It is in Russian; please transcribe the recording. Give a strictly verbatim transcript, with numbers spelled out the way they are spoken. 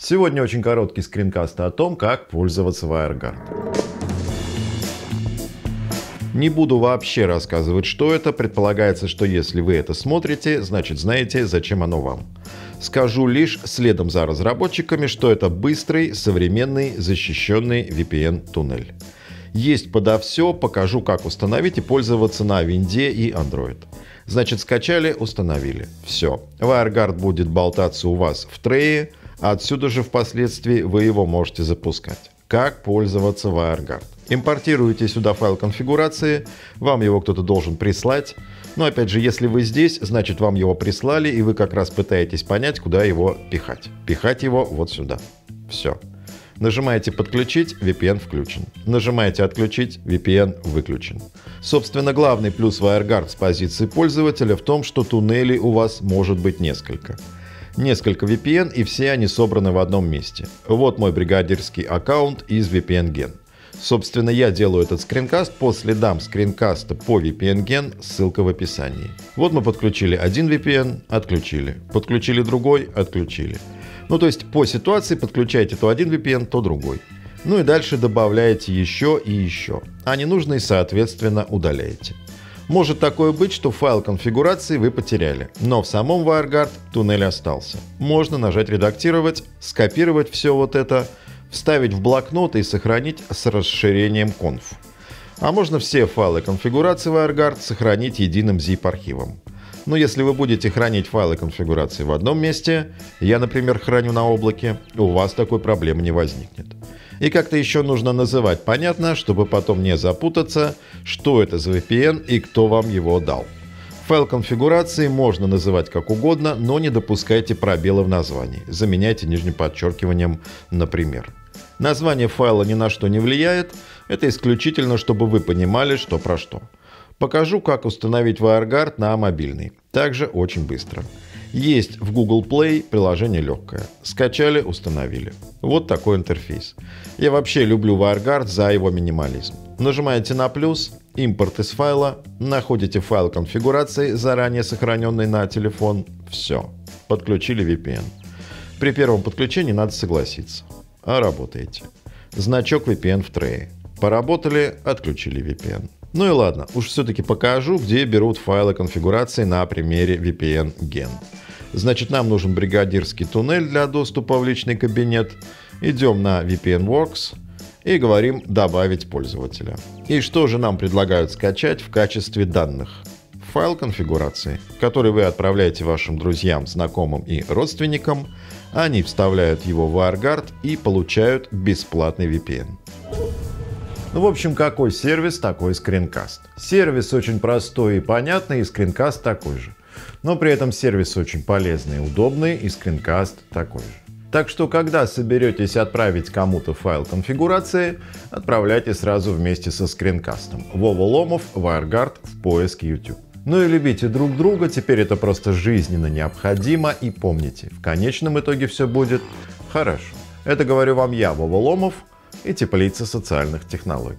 Сегодня очень короткий скринкаст о том, как пользоваться WireGuard. Не буду вообще рассказывать, что это. Предполагается, что если вы это смотрите, значит знаете, зачем оно вам. Скажу лишь следом за разработчиками, что это быстрый, современный, защищенный ви пи эн-туннель. Есть подо все, покажу, как установить и пользоваться на винде и Android. Значит, скачали, установили. Все. WireGuard будет болтаться у вас в трее, а отсюда же впоследствии вы его можете запускать. Как пользоваться WireGuard? Импортируете сюда файл конфигурации, вам его кто-то должен прислать. Но опять же, если вы здесь, значит вам его прислали, и вы как раз пытаетесь понять, куда его пихать. Пихать его вот сюда. Все. Нажимаете «Подключить», ви пи эн включен. Нажимаете «Отключить», ви пи эн выключен. Собственно, главный плюс WireGuard с позиции пользователя в том, что туннелей у вас может быть несколько. Несколько ви пи эн, и все они собраны в одном месте. Вот мой бригадирский аккаунт из ви пи эн-ген. Собственно, я делаю этот скринкаст по следам скринкаста по ви пи эн-ген, ссылка в описании. Вот мы подключили один ви пи эн, отключили. Подключили другой, отключили. Ну, то есть по ситуации подключаете то один ви пи эн, то другой. Ну и дальше добавляете еще и еще. А ненужные, соответственно, удаляете. Может такое быть, что файл конфигурации вы потеряли, но в самом WireGuard туннель остался. Можно нажать «Редактировать», скопировать все вот это, вставить в блокнот и сохранить с расширением конф. А можно все файлы конфигурации WireGuard сохранить единым zip-архивом. Но если вы будете хранить файлы конфигурации в одном месте, я, например, храню на облаке, у вас такой проблемы не возникнет. И как-то еще нужно называть понятно, чтобы потом не запутаться, что это за ви пи эн и кто вам его дал. Файл конфигурации можно называть как угодно, но не допускайте пробелы в названии. Заменяйте нижним подчеркиванием «например». Название файла ни на что не влияет, это исключительно, чтобы вы понимали, что про что. Покажу, как установить WireGuard на мобильный. Также очень быстро. Есть в Google Play, приложение легкое. Скачали, установили. Вот такой интерфейс. Я вообще люблю WireGuard за его минимализм. Нажимаете на плюс, импорт из файла, находите файл конфигурации, заранее сохраненный на телефон. Все. Подключили ви пи эн. При первом подключении надо согласиться. А работаете. Значок ви пи эн в трее. Поработали, отключили ви пи эн. Ну и ладно, уж все-таки покажу, где берут файлы конфигурации на примере ви пи эн-ген. Значит, нам нужен бригадирский туннель для доступа в личный кабинет. Идем на ви пи эн Works и говорим «Добавить пользователя». И что же нам предлагают скачать в качестве данных? Файл конфигурации, который вы отправляете вашим друзьям, знакомым и родственникам. Они вставляют его в WireGuard и получают бесплатный ви пи эн. Ну, в общем, какой сервис, такой скринкаст. Сервис очень простой и понятный, и скринкаст такой же. Но при этом сервис очень полезный и удобный, и скринкаст такой же. Так что, когда соберетесь отправить кому-то файл конфигурации, отправляйте сразу вместе со скринкастом. Вова Ломов, WireGuard в поиске YouTube. Ну и любите друг друга, теперь это просто жизненно необходимо. И помните, в конечном итоге все будет хорошо. Это говорю вам я, Вова Ломов, и Теплица социальных технологий.